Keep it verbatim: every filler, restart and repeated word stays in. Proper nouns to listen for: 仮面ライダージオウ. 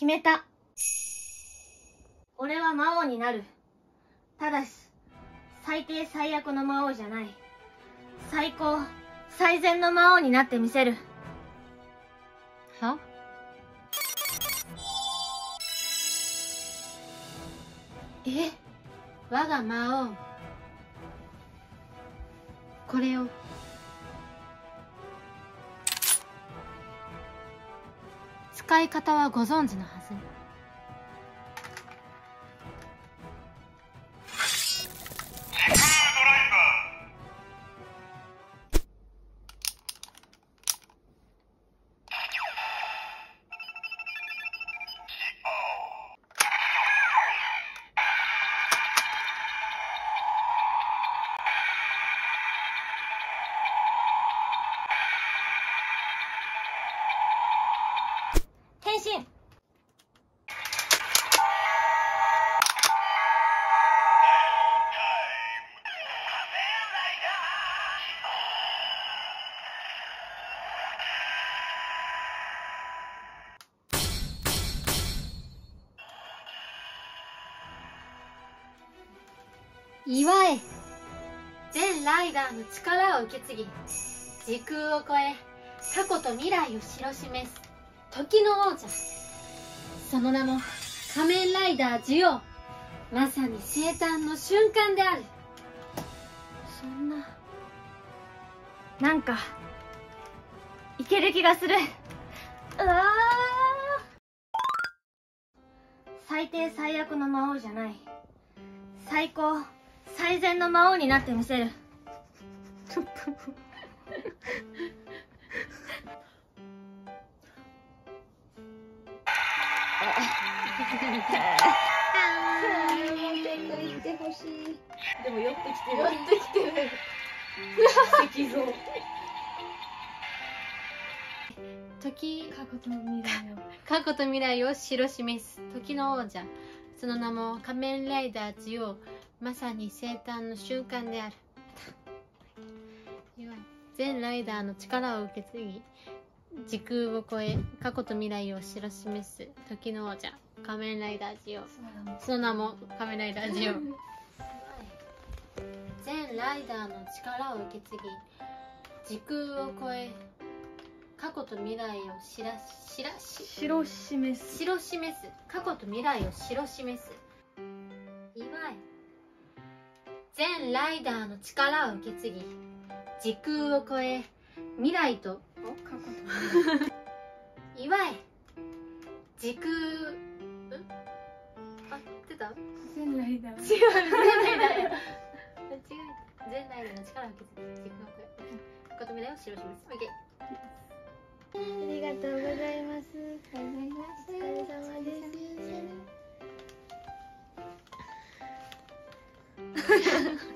決めた。俺は魔王になる。ただし最低最悪の魔王じゃない、最高最善の魔王になってみせる。は？え、我が魔王、これを。使い方はご存知のはず。祝え、全ライダーの力を受け継ぎ、時空を超え過去と未来を知らしめす時の王者、その名も仮面ライダージオウ。まさに生誕の瞬間である。そんな、なんかいける気がする。うわー、最低最悪の魔王じゃない、最高最善の魔王になってみせる。でも寄ってきてる、寄ってきてる。石像。時、過去と未来を過去と未来を知ろ示す時の王者、その名も仮面ライダージオウ。まさに生誕の瞬間である。全ライダーの力を受け継ぎ、時空を超え過去と未来を知らしめす時の王者、仮面ライダージオウ。その名も仮面ライダージオウ。全ライダーの力を受け継ぎ、時空を超え過去と未来を知らしらし白示す白示す過去と未来を白示す。祝え、全ライダーの力を受け継ぎ、時空を超え未来と過去と祝え、時空、うん、あ、出た？全ライダー、違う、全ライダー、間違えた。全ライダーの力を受け継ぎ、時空を超え過去と未来を知ろ示す。オッケー。ありがとうございます。お疲れ様です。Ha ha ha.